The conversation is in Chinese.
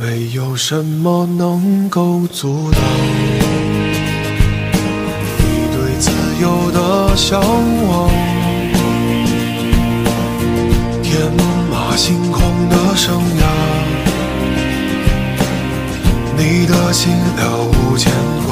没有什么能够阻挡你对自由的向往，天马行空的生涯，你的心了无牵挂。